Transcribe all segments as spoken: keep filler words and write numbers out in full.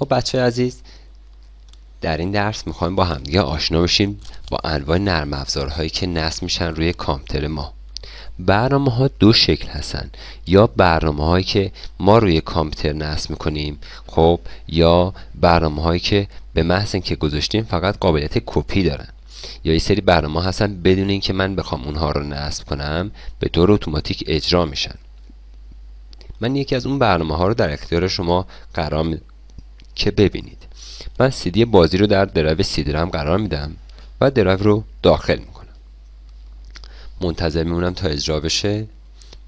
خب بچه عزیز، در این درس میخوایم با همدیگه آشنا بشیم با انواع نرم افزارهایی که نصب میشن روی کامپیوتر ما. برنامه ها دو شکل هستن، یا برنامه هایی که ما روی کامپیوتر نصب میکنیم خب، یا برنامه هایی که به محض اینکه گذاشتیم فقط قابلیت کپی دارن، یا یه سری برنامه هستن بدون اینکه من بخوام اونها رو نصب کنم به طور اتوماتیک اجرا میشن. من یکی از اون برنامه ها رو در اختیار شما قرار میدم که ببینید. من سیدی بازی رو در درایو سی درم قرار میدم و درایو رو داخل میکنم، منتظر میمونم تا اجرا بشه.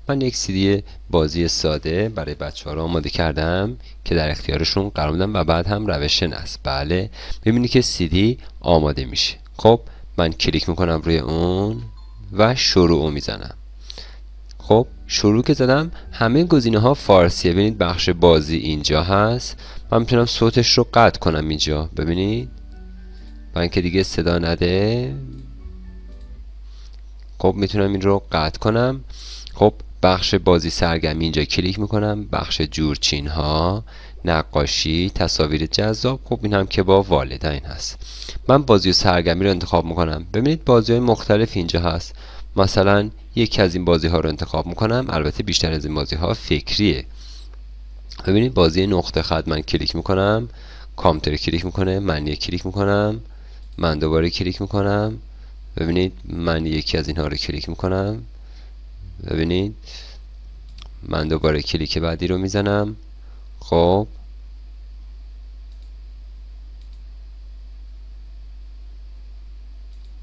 من یک سیدی بازی ساده برای بچه ها رو آماده کردم که در اختیارشون قرار میدم و بعد هم روش نصب. بله ببینید که سیدی آماده میشه. خب من کلیک میکنم روی اون و شروع میزنم. خب شروع که زدم همه گزینه ها فارسیه. ببینید بخش بازی اینجا هست، من میتونم صوتش رو قطع کنم اینجا، ببینید من که دیگه صدا نده. خب میتونم این رو قطع کنم. خب بخش بازی سرگرمی اینجا کلیک میکنم، بخش جورچین ها، نقاشی، تصاویر جذاب. خب این هم که با والدین هست. من بازی و سرگرمی رو انتخاب میکنم. ببینید بازی های مختلف اینجا هست، مثلا یکی از این بازی ها رو انتخاب میکنم، البته بیشتر از این بازی ها فکریه. ببینید بازی نقطه خط، من کلیک میکنم، کامپیوتر کلیک میکنه، من یک کلیک میکنم، من دوباره کلیک میکنم، ببینید من یکی از اینها رو کلیک میکنم، ببینید من دوباره کلیک بعدی رو میزنم. خب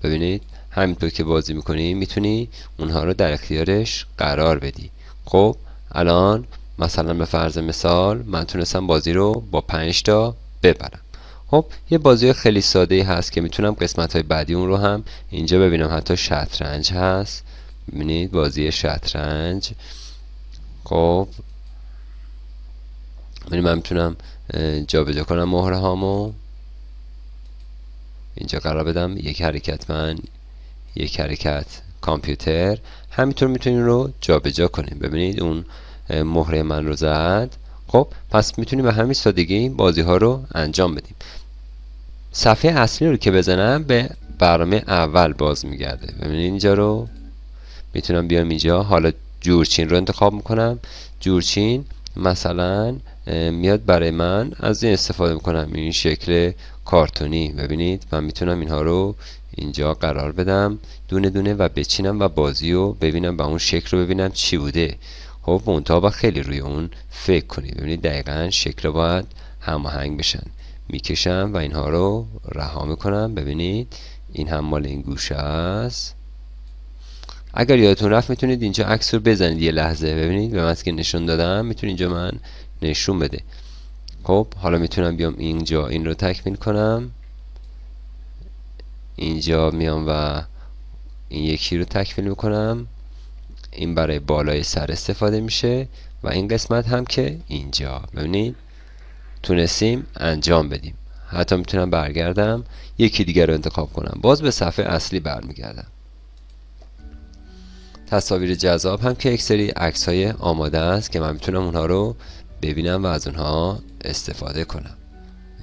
ببینید همینطور که بازی میکنی میتونی اونها رو در اختیارش قرار بدی. خب الان مثلا به فرض مثال من تونستم بازی رو با پنج تا ببرم. خب یه بازی خیلی ساده هست که میتونم قسمت های بعدی اون رو هم اینجا ببینم، حتی شطرنج هست، ببینید بازی شطرنج. خب من میتونم جابجا کنم مهره هامو، اینجا قرار بدم یک حرکت من، یک حرکت کامپیوتر. همینطور میتونین رو جابجا کنیم، ببینید اون مهره من رو زد. خب پس میتونیم به همین سادگی بازی ها رو انجام بدیم. صفحه اصلی رو که بزنم به برنامه اول باز میگرده. ببینید اینجا رو میتونم بیام اینجا، حالا جورچین رو انتخاب میکنم. جورچین مثلا میاد برای من، از این استفاده میکنم، این شکل کارتونی. ببینید من میتونم اینها رو اینجا قرار بدم دونه دونه و بچینم و بازی رو ببینم، و اون شکل رو ببینم چی بوده. خب منتها با خیلی روی اون فکر کنید، ببینید دقیقا شکل رو باید هماهنگ بشن. میکشم و اینها رو رها میکنم، ببینید این هم مال این گوشه است. اگر یادتون رفت میتونید اینجا عکس رو بزنید یه لحظه، ببینید به من که نشون دادم میتونید اینجا من نشون بده. خب حالا میتونم بیام اینجا این رو تکمیل کنم، اینجا میام و این یکی رو تکمیل میکنم، این برای بالای سر استفاده میشه و این قسمت هم که اینجا. ببینید تونستیم انجام بدیم. حتی میتونم برگردم یکی دیگر رو انتخاب کنم، باز به صفحه اصلی برمیگردم. تصاویر جذاب هم که یک سری عکس‌های آماده است که من میتونم اونها رو ببینم و از اونها استفاده کنم،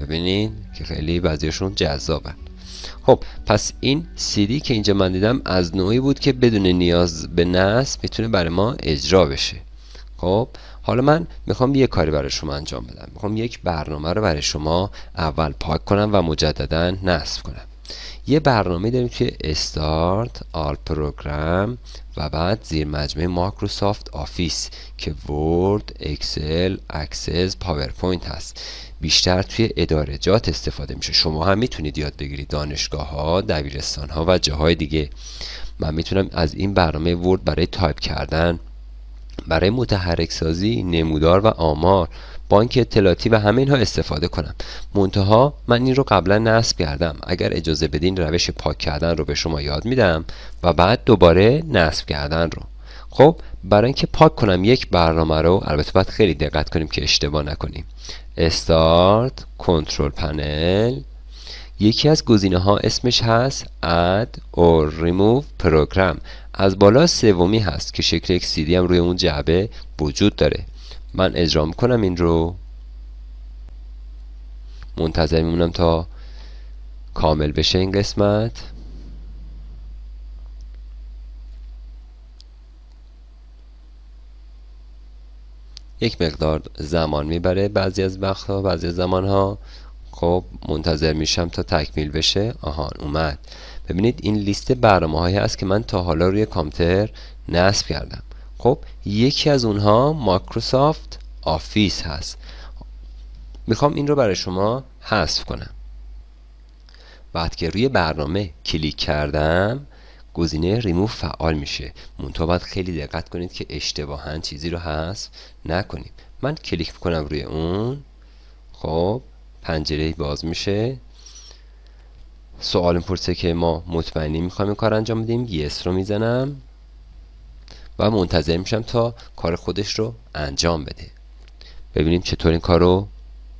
ببینید که خیلی بعضیشون جذابن. خب پس این سیدی که اینجا من دیدم از نوعی بود که بدون نیاز به نصب میتونه برای ما اجرا بشه. خب حالا من میخوام یه کاری برای شما انجام بدم، میخوام یک برنامه رو برای شما اول پاک کنم و مجددا نصب کنم. یه برنامه داریم که استارت، آل پروگرام و بعد زیر مجموعه مایکروسافت آفیس که ورد، اکسل، اکسس، پاورپوینت هست. بیشتر توی ادارجات استفاده میشه. شما هم میتونید یاد بگیرید، دانشگاه ها، دبیرستان ها و جاهای دیگه. من میتونم از این برنامه ورد برای تایپ کردن، برای متحرک سازی، نمودار و آمار، بانک اطلاعاتی و همه اینها استفاده کنم. منتها من این رو قبلا نصب کردم، اگر اجازه بدین روش پاک کردن رو به شما یاد میدم و بعد دوباره نصب کردن رو. خب برای اینکه پاک کنم یک برنامه رو، البته باید خیلی دقت کنیم که اشتباه نکنیم. استارت، کنترل پنل، یکی از گزینه ها اسمش هست اد اور ریموو پروگرام، از بالا سومی هست که شکل یک سیدی هم روی اون جعبه وجود داره. من اجرا میکنم این رو، منتظر میمونم تا کامل بشه این قسمت. یک مقدار زمان میبره بعضی از وقتها، بعضی از زمانها. خب منتظر میشم تا تکمیل بشه. آهان اومد. ببینید این لیست برنامه هایی هست که من تا حالا روی کامپیوتر نصب کردم. خب یکی از اونها مایکروسافت آفیس هست. میخوام این رو برای شما حذف کنم. بعد که روی برنامه کلیک کردم گزینه ریموو فعال میشه. منتها باید خیلی دقت کنید که اشتباهاً چیزی رو حذف نکنیم. من کلیک میکنم روی اون. خب پنجره باز میشه. سوال پرسه که ما مطمئنی میخوایم این کار انجام بدیم. یس رو میزنم و منتظر میشم تا کار خودش رو انجام بده. ببینیم چطور این کار رو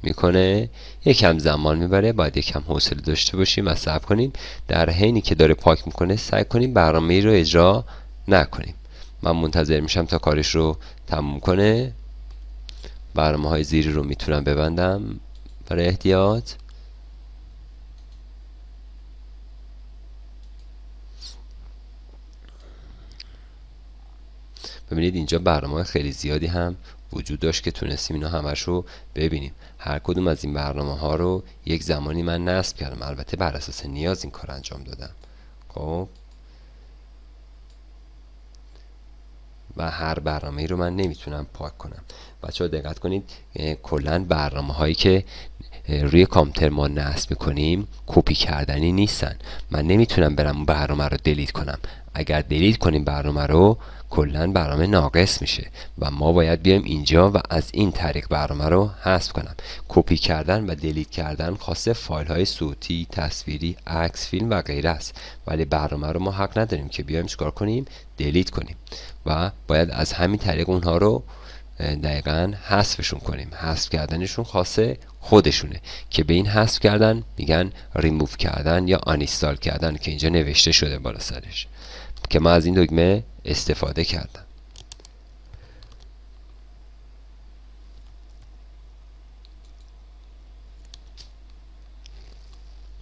میکنه. یکم زمان میبره، باید یکم حوصله داشته باشیم و صبر کنیم. در حینی که داره پاک میکنه سعی کنیم برنامه رو اجرا نکنیم. من منتظر میشم تا کارش رو تموم کنه. برنامه های زیری رو میتونم ببندم برای احتیاط. ببینید اینجا برنامه خیلی زیادی هم وجود داشت که تونستیم اینا همش رو ببینیم. هر کدوم از این برنامه ها رو یک زمانی من نصب کردم، البته بر اساس نیاز این کار انجام دادم. خب و هر برنامه ای رو من نمیتونم پاک کنم. بچه ها دقت کنید کلا برنامه هایی که روی کامپیوتر ما نصب میکنیم کپی کردنی نیستن. من نمیتونم برم برنامه رو دلیت کنم. اگر دلیت کنیم برنامه رو کلا برنامه ناقص میشه و ما باید بیایم اینجا و از این طریق برنامه رو حذف کنم. کپی کردن و دلیت کردن خاصه فایل های صوتی، تصویری، عکس، فیلم و غیره است، ولی برنامه رو ما حق نداریم که بیایم چیکار کنیم، دلیت کنیم و باید از همین طریق اونها رو دقیقاً حذفشون کنیم. حذف کردنشون خاصه خودشونه که به این حذف کردن میگن ریموو کردن یا آنستال کردن که اینجا نوشته شده بالا سرش، که من از این دکمه استفاده کردم.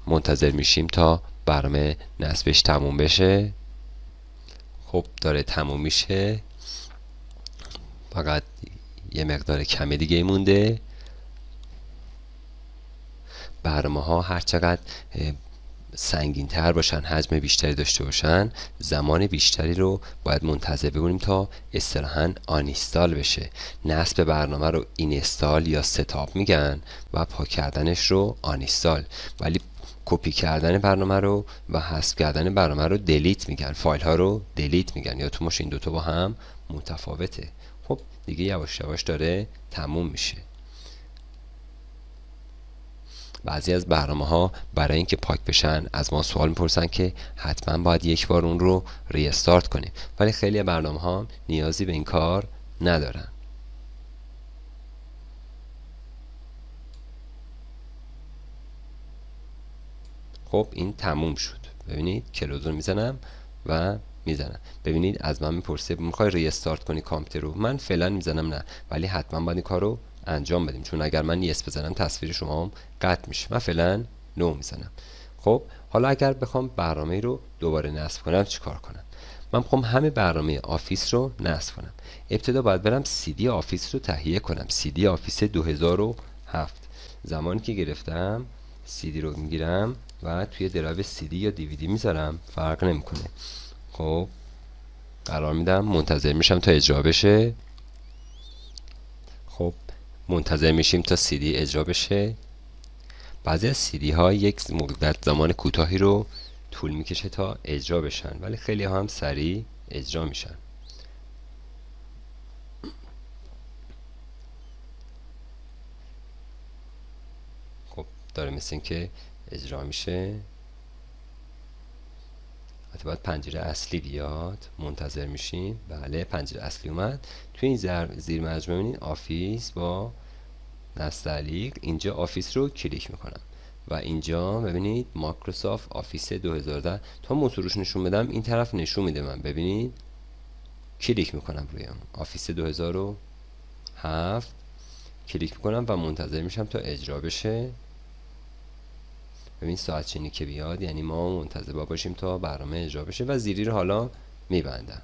منتظر میشیم تا برنامه نصبش تموم بشه. خب داره تموم میشه، فقط یه مقدار کمی دیگه مونده. برنامه ها هر چقدر سنگین تر باشن، حجم بیشتری داشته باشن، زمان بیشتری رو باید منتظر بمونیم تا اصطلاحاً آنستال بشه. نصب برنامه رو اینستال یا ستاپ میگن و پاک کردنش رو آنستال، ولی کپی کردن برنامه رو و حذف کردن برنامه رو دلیت میگن. فایل ها رو دلیت میگن. یا تو ماش این دوتا با هم متفاوته. خب دیگه یواش یواش داره تموم میشه. بعضی از برنامه ها برای اینکه پاک بشن از ما سوال میپرسن که حتما باید یک بار اون رو ریستارت کنیم، ولی خیلی برنامه ها نیازی به این کار ندارن. خب این تموم شد. ببینید کلوزر میزنم و میزنم. ببینید از من میپرسه میخوای ریستارت کنی کامپیوتر رو؟ من فعلا میزنم نه، ولی حتما باید این کار رو انجام بدیم، چون اگر من یس بزنم تصویر شما هم قطع میشه. من فعلا نو میزنم. خب حالا اگر بخوام برنامه رو دوباره نصب کنم چیکار کنم؟ من میخوام همه برنامه آفیس رو نصب کنم. ابتدا باید برم سی دی آفیس رو تهیه کنم. سی دی آفیس دو هزار و هفت. زمانی که گرفتم سی دی رو میگیرم و توی درایو سی دی یا دیویدی میذارم، فرق نمیکنه. خب قرار میدم، منتظر میشم تا اجرا بشه. خب منتظر میشیم تا سی دی اجرا بشه. بعضی از سی دی ها یک مدت زمان کوتاهی رو طول میکشه تا اجرا بشن، ولی خیلی ها هم سریع اجرا میشن. خب داره مثل این که اجرا میشه. حتی باید پنجره اصلی بیاد. منتظر میشیم. بله پنجره اصلی اومد. توی این زیر مجموعه ببینید آفیس با نستعلیق. اینجا آفیس رو کلیک میکنم و اینجا ببینید مایکروسافت آفیس دو هزار و ده. تا موتوروش نشون بدم این طرف نشون میده. من ببینید کلیک میکنم روی اون آفیس دو هزار و هفت، کلیک میکنم و منتظر میشم تا اجرا بشه. ببین ساعت چینی که بیاد یعنی ما منتظر باشیم تا برنامه اجرا بشه و زیری رو حالا میبندم.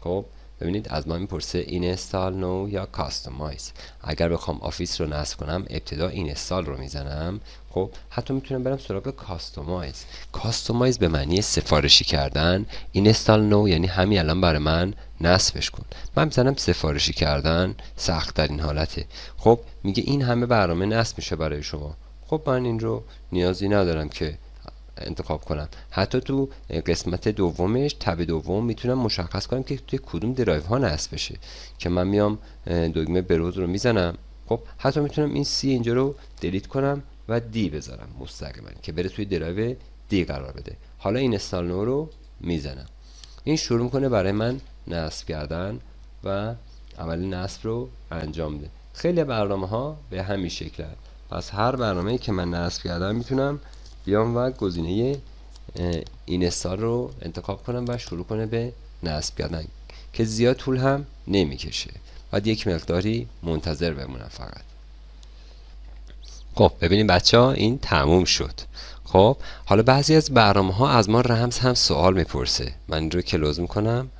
خب ببینید از ما میپرسه اینستال نو یا کاستومایز. اگر بخوام آفیس رو نصب کنم ابتدا اینستال رو میزنم. خب حتی میتونم برم سراغ کاستومایز. کاستومایز به معنی سفارشی کردن، اینستال نو یعنی همین الان برای من نصبش کن. من میزنم سفارشی کردن، سخت در این حالته. خب میگه این همه برنامه نصب میشه برای شما. خب من این رو نیازی ندارم که انتخاب کنم. حتی تو قسمت دومش تب دوم میتونم مشخص کنم که توی کدوم درایو ها نصب بشه که من میام دکمه بروز رو میزنم. خب حتی میتونم این سی اینجا رو دلیت کنم و دی بذارم مستقیما که بره توی درایو دی قرار بده. حالا این اینستال نو رو میزنم، این شروع میکنه برای من نصب کردن و عمل نصب رو انجام ده. خیلی برنامه ها به همین شکل هست. پس هر برنامه‌ای که من نصب کردم میتونم بیام و گزینه اینستال رو انتخاب کنم و شروع کنه به نصب کردن که زیاد طول هم نمیکشه، باید یک مقداری منتظر بمونم فقط. خب ببینیم بچه ها این تموم شد. خب حالا بعضی از برنامه ها از ما رمز هم سوال میپرسه، من این رو کلوز میکنم.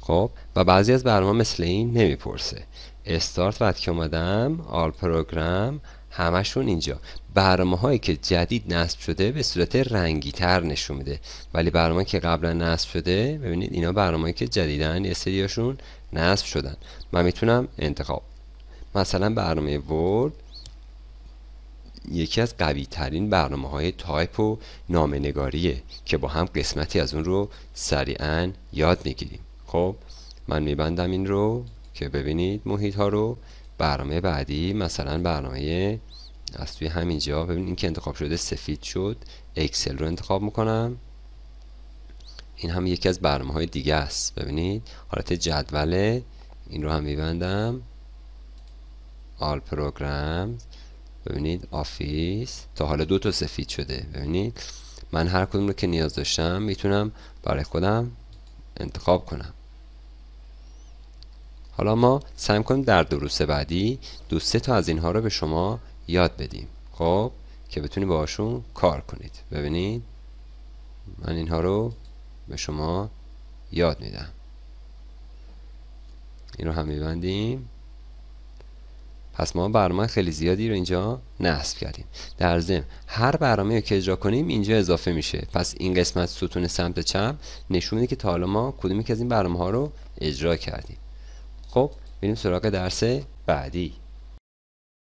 خب و بعضی از برنامه مثل این نمیپرسه. استارت بعد که اومدم آل پروگرام همشون اینجا. برنامه هایی که جدید نصب شده به صورت رنگی تر نشون میده، ولی برنامه که قبلا نصب شده ببینید اینا برنامه‌ای که جدیدن یه سریاشون نصب شدن. من میتونم انتخاب مثلا برنامه ورد یکی از قوی ترین برنامه های تایپ و نامه نگاریه که با هم قسمتی از اون رو سریعا یاد میگیریم. خب من میبندم این رو که ببینید محیط ها رو. برنامه بعدی مثلا برنامه از توی همینجا ببین این که انتخاب شده سفید شد، اکسل رو انتخاب میکنم. این هم یکی از برنامه های دیگه است، ببینید حالت جدوله. این رو هم میبندم، آل پروگرام، ببینید آفیس تا حالا دو تا سفید شده. ببینید من هر کدوم رو که نیاز داشتم میتونم برای خودم انتخاب کنم. حالا ما سعی می‌کنیم در دروس بعدی دو سه تا از اینها رو به شما یاد بدیم، خب که بتونید باهاشون کار کنید. ببینید من اینها رو به شما یاد میدم. این رو هم میبندیم. پس ما برنامه خیلی زیادی رو اینجا نصب کردیم. در ضمن هر برنامه‌ای که اجرا کنیم اینجا اضافه میشه. پس این قسمت ستون سمت چپ نشون میده که تا حالا ما کدومی که از این برنامه‌ها رو اجرا کردیم. خب بریم سراغ درس بعدی.